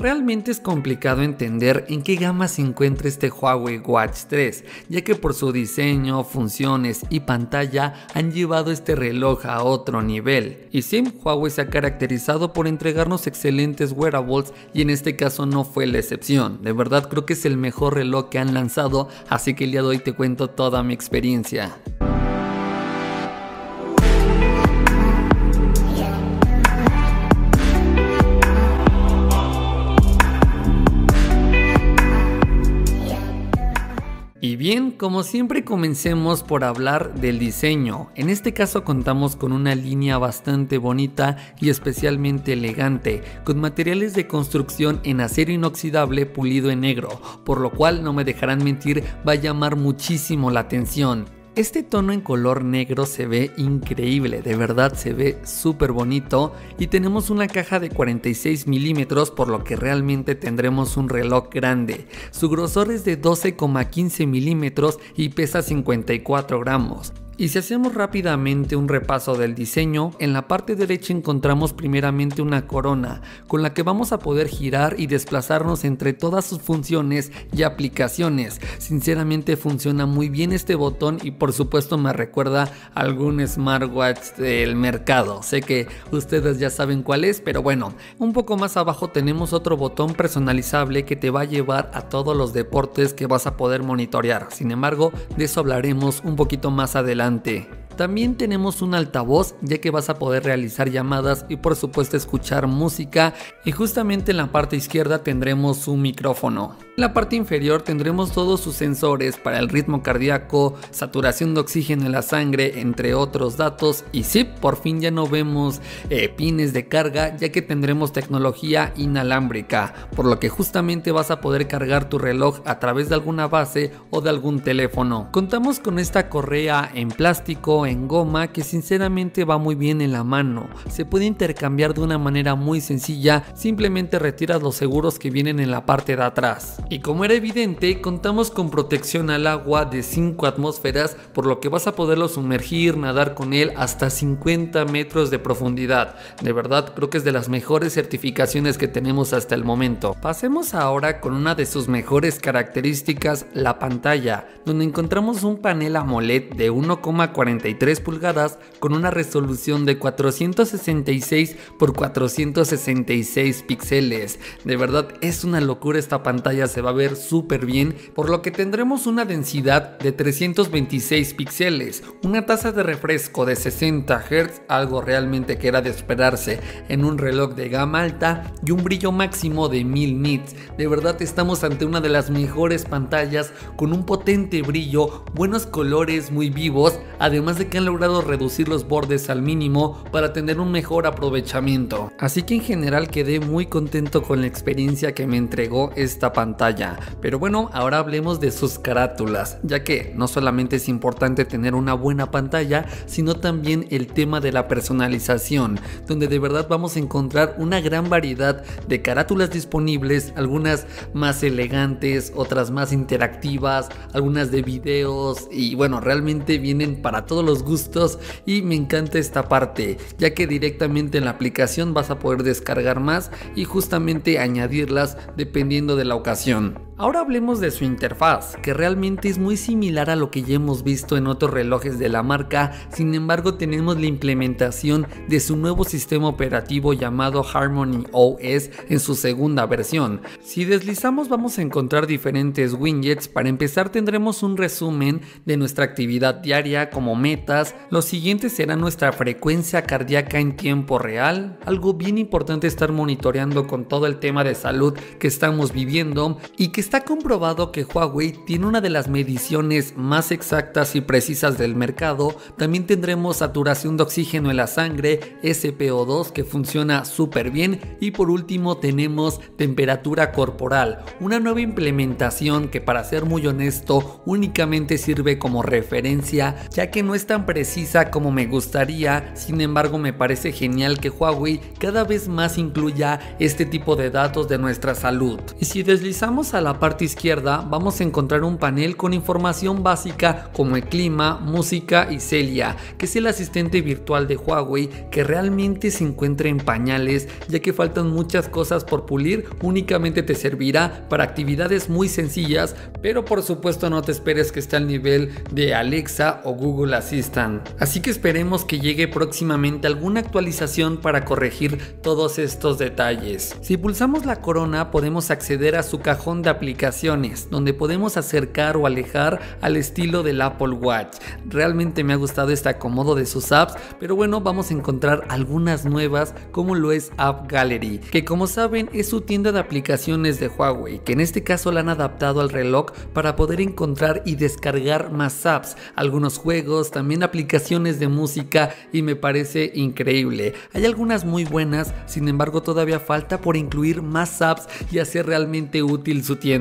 Realmente es complicado entender en qué gama se encuentra este Huawei Watch 3, ya que por su diseño, funciones y pantalla han llevado este reloj a otro nivel. Y sí, Huawei se ha caracterizado por entregarnos excelentes wearables y en este caso no fue la excepción. De verdad creo que es el mejor reloj que han lanzado, así que el día de hoy te cuento toda mi experiencia. Y bien, como siempre comencemos por hablar del diseño. En este caso contamos con una línea bastante bonita y especialmente elegante, con materiales de construcción en acero inoxidable pulido en negro, por lo cual no me dejarán mentir, va a llamar muchísimo la atención. Este tono en color negro se ve increíble, de verdad se ve súper bonito y tenemos una caja de 46 milímetros por lo que realmente tendremos un reloj grande. Su grosor es de 12,15 milímetros y pesa 54 gramos. Y si hacemos rápidamente un repaso del diseño, en la parte derecha encontramos primeramente una corona, con la que vamos a poder girar y desplazarnos entre todas sus funciones y aplicaciones. Sinceramente funciona muy bien este botón y por supuesto me recuerda a algún smartwatch del mercado. Sé que ustedes ya saben cuál es, pero bueno. Un poco más abajo tenemos otro botón personalizable que te va a llevar a todos los deportes que vas a poder monitorear. Sin embargo, de eso hablaremos un poquito más adelante. También tenemos un altavoz, ya que vas a poder realizar llamadas y por supuesto escuchar música, y justamente en la parte izquierda tendremos un micrófono. En la parte inferior tendremos todos sus sensores para el ritmo cardíaco, saturación de oxígeno en la sangre, entre otros datos. Y sí, por fin ya no vemos pines de carga, ya que tendremos tecnología inalámbrica, por lo que justamente vas a poder cargar tu reloj a través de alguna base o de algún teléfono. Contamos con esta correa en plástico, en goma, que sinceramente va muy bien en la mano. Se puede intercambiar de una manera muy sencilla, simplemente retiras los seguros que vienen en la parte de atrás. Y como era evidente, contamos con protección al agua de 5 atmósferas, por lo que vas a poderlo sumergir, nadar con él hasta 50 metros de profundidad. De verdad, creo que es de las mejores certificaciones que tenemos hasta el momento. Pasemos ahora con una de sus mejores características, la pantalla, donde encontramos un panel AMOLED de 1,43 pulgadas con una resolución de 466 por 466 píxeles. De verdad es una locura esta pantalla, se va a ver súper bien, por lo que tendremos una densidad de 326 píxeles, una tasa de refresco de 60 Hz, algo realmente que era de esperarse en un reloj de gama alta, y un brillo máximo de 1000 nits. De verdad estamos ante una de las mejores pantallas con un potente brillo, buenos colores muy vivos, además de que han logrado reducir los bordes al mínimo para tener un mejor aprovechamiento. Así que en general quedé muy contento con la experiencia que me entregó esta pantalla. Pero bueno, ahora hablemos de sus carátulas, ya que no solamente es importante tener una buena pantalla, sino también el tema de la personalización, donde de verdad vamos a encontrar una gran variedad de carátulas disponibles, algunas más elegantes, otras más interactivas, algunas de videos, y bueno, realmente vienen para todos los gustos y me encanta esta parte, ya que directamente en la aplicación vas a poder descargar más y justamente añadirlas dependiendo de la ocasión. Ahora hablemos de su interfaz, que realmente es muy similar a lo que ya hemos visto en otros relojes de la marca. Sin embargo, tenemos la implementación de su nuevo sistema operativo llamado Harmony OS en su segunda versión. Si deslizamos vamos a encontrar diferentes widgets. Para empezar tendremos un resumen de nuestra actividad diaria como metas. Lo siguiente será nuestra frecuencia cardíaca en tiempo real, algo bien importante estar monitoreando con todo el tema de salud que estamos viviendo, y que está comprobado que Huawei tiene una de las mediciones más exactas y precisas del mercado. También tendremos saturación de oxígeno en la sangre, SPO2, que funciona súper bien. Y por último tenemos temperatura corporal, una nueva implementación que, para ser muy honesto, únicamente sirve como referencia, ya que no es tan precisa como me gustaría. Sin embargo, me parece genial que Huawei cada vez más incluya este tipo de datos de nuestra salud. Y si deslizamos a la la parte izquierda vamos a encontrar un panel con información básica como el clima, música y Celia, que es el asistente virtual de Huawei que realmente se encuentra en pañales, ya que faltan muchas cosas por pulir. Únicamente te servirá para actividades muy sencillas, pero por supuesto no te esperes que esté al nivel de Alexa o Google Assistant. Así que esperemos que llegue próximamente alguna actualización para corregir todos estos detalles. Si pulsamos la corona podemos acceder a su cajón de aplicaciones, donde podemos acercar o alejar al estilo del Apple Watch. Realmente me ha gustado este acomodo de sus apps, pero bueno, vamos a encontrar algunas nuevas como lo es App Gallery, que como saben es su tienda de aplicaciones de Huawei, que en este caso la han adaptado al reloj para poder encontrar y descargar más apps, algunos juegos, también aplicaciones de música, y me parece increíble. Hay algunas muy buenas, sin embargo todavía falta por incluir más apps y hacer realmente útil su tienda.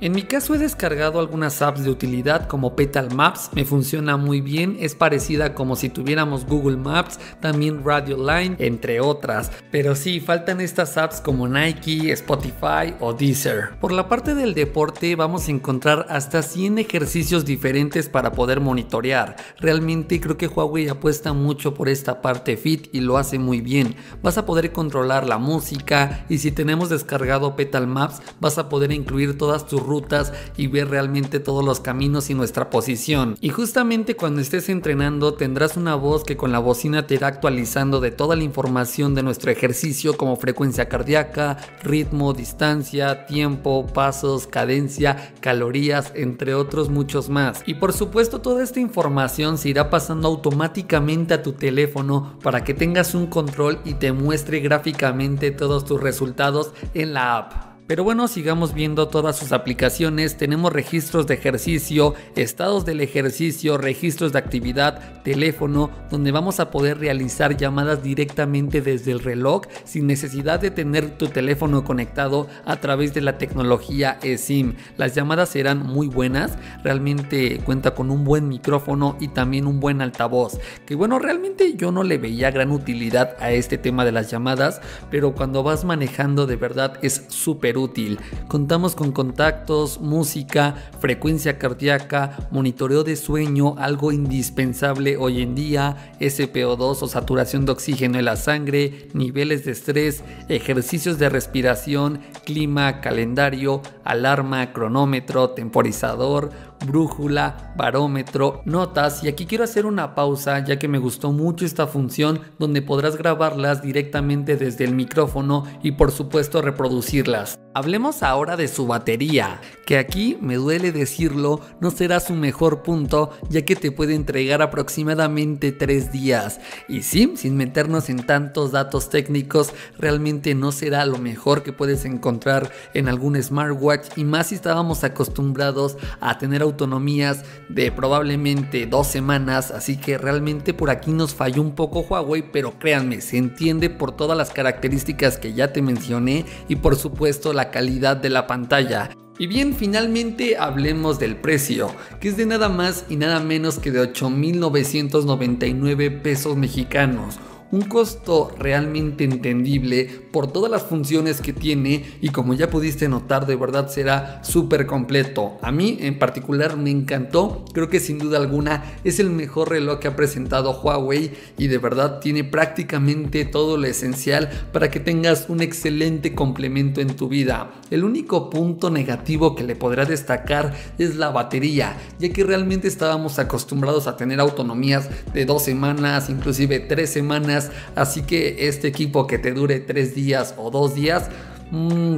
En mi caso he descargado algunas apps de utilidad como Petal Maps, me funciona muy bien, es parecida como si tuviéramos Google Maps, también Radio Line, entre otras. Pero sí, faltan estas apps como Nike, Spotify o Deezer. Por la parte del deporte vamos a encontrar hasta 100 ejercicios diferentes para poder monitorear. Realmente creo que Huawei apuesta mucho por esta parte fit y lo hace muy bien. Vas a poder controlar la música y si tenemos descargado Petal Maps vas a poder incluir todas tus rutas y ver realmente todos los caminos y nuestra posición, y justamente cuando estés entrenando tendrás una voz que con la bocina te irá actualizando de toda la información de nuestro ejercicio como frecuencia cardíaca, ritmo, distancia, tiempo, pasos, cadencia, calorías, entre otros muchos más. Y por supuesto toda esta información se irá pasando automáticamente a tu teléfono para que tengas un control y te muestre gráficamente todos tus resultados en la app. Pero bueno, sigamos viendo todas sus aplicaciones. Tenemos registros de ejercicio, estados del ejercicio, registros de actividad, teléfono, donde vamos a poder realizar llamadas directamente desde el reloj sin necesidad de tener tu teléfono conectado a través de la tecnología eSIM. Las llamadas serán muy buenas, realmente cuenta con un buen micrófono y también un buen altavoz, que bueno, realmente yo no le veía gran utilidad a este tema de las llamadas, pero cuando vas manejando de verdad es súper útil. Contamos con contactos, música, frecuencia cardíaca, monitoreo de sueño, algo indispensable hoy en día, SPO2 o saturación de oxígeno en la sangre, niveles de estrés, ejercicios de respiración, clima, calendario, alarma, cronómetro, temporizador, brújula, barómetro, notas. Y aquí quiero hacer una pausa ya que me gustó mucho esta función donde podrás grabarlas directamente desde el micrófono y por supuesto reproducirlas. Hablemos ahora de su batería, que aquí me duele decirlo, no será su mejor punto, ya que te puede entregar aproximadamente 3 días. Y sí, sin meternos en tantos datos técnicos, realmente no será lo mejor que puedes encontrar en algún smartwatch, y más si estábamos acostumbrados a tener autonomías de probablemente 2 semanas, así que realmente por aquí nos falló un poco Huawei, pero créanme, se entiende por todas las características que ya te mencioné y por supuesto la calidad de la pantalla. Y bien, finalmente hablemos del precio, que es de nada más y nada menos que de 8,999 pesos mexicanos. Un costo realmente entendible por todas las funciones que tiene, y como ya pudiste notar, de verdad será súper completo. A mí en particular me encantó, creo que sin duda alguna es el mejor reloj que ha presentado Huawei y de verdad tiene prácticamente todo lo esencial para que tengas un excelente complemento en tu vida. El único punto negativo que le podrá destacar es la batería, ya que realmente estábamos acostumbrados a tener autonomías de 2 semanas, inclusive 3 semanas, así que este equipo que te dure 3 días o 2 días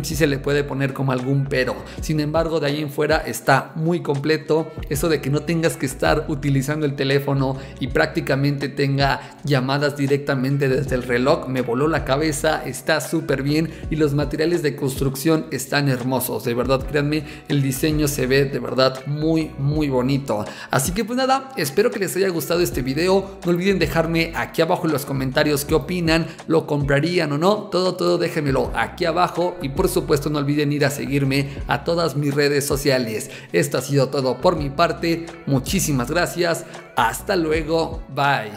sí se le puede poner como algún pero. Sin embargo, de ahí en fuera está muy completo. Eso de que no tengas que estar utilizando el teléfono y prácticamente tenga llamadas directamente desde el reloj me voló la cabeza, está súper bien, y los materiales de construcción están hermosos, de verdad créanme, el diseño se ve de verdad muy muy bonito. Así que pues nada, espero que les haya gustado este video, no olviden dejarme aquí abajo en los comentarios qué opinan, lo comprarían o no, todo déjenmelo aquí abajo. Y por supuesto no olviden ir a seguirme a todas mis redes sociales. Esto ha sido todo por mi parte, muchísimas gracias, hasta luego, bye.